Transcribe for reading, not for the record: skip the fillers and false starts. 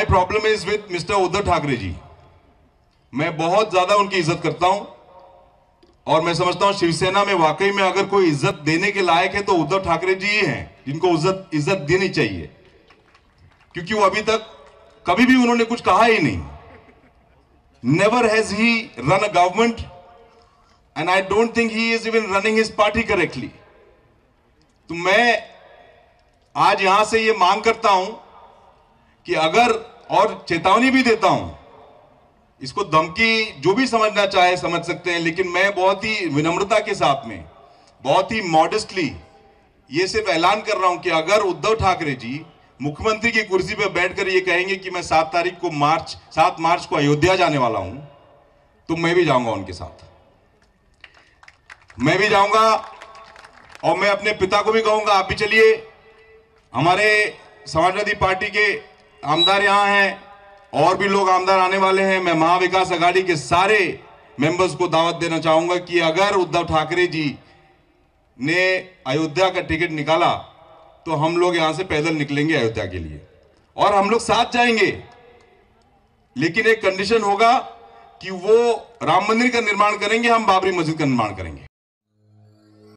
My problem is with mister Uddhav Thackeray ji. मैं बहुत ज्यादा उनकी इज्जत करता हूं और मैं समझता हूं शिवसेना में वाकई में अगर कोई इज्जत देने के लायक है तो उद्धव ठाकरे जी ही हैं, जिनको इज्जत देनी चाहिए, क्योंकि वो अभी तक कभी भी उन्होंने कुछ कहा ही नहीं। Never has he run a government and I don't think he is even running his party correctly. तो मैं आज यहां से ये मांग करता हूं कि अगर, और चेतावनी भी देता हूं, इसको धमकी जो भी समझना चाहे समझ सकते हैं, लेकिन मैं बहुत ही विनम्रता के साथ में, बहुत ही मॉडेस्टली ये सिर्फ ऐलान कर रहा हूं कि अगर उद्धव ठाकरे जी मुख्यमंत्री की कुर्सी पर बैठकर ये कहेंगे कि मैं 7 मार्च को अयोध्या जाने वाला हूं, तो मैं भी जाऊंगा उनके साथ, मैं भी जाऊंगा। और मैं अपने पिता को भी कहूंगा आप भी चलिए, हमारे समाजवादी पार्टी के आमदार यहाँ हैं और भी लोग आमदार आने वाले हैं। मैं महाविकास आघाड़ी के सारे मेंबर्स को दावत देना चाहूंगा कि अगर उद्धव ठाकरे जी ने अयोध्या का टिकट निकाला तो हम लोग यहाँ से पैदल निकलेंगे अयोध्या के लिए, और हम लोग साथ जाएंगे। लेकिन एक कंडीशन होगा कि वो राम मंदिर का निर्माण करेंगे, हम बाबरी मस्जिद का निर्माण करेंगे।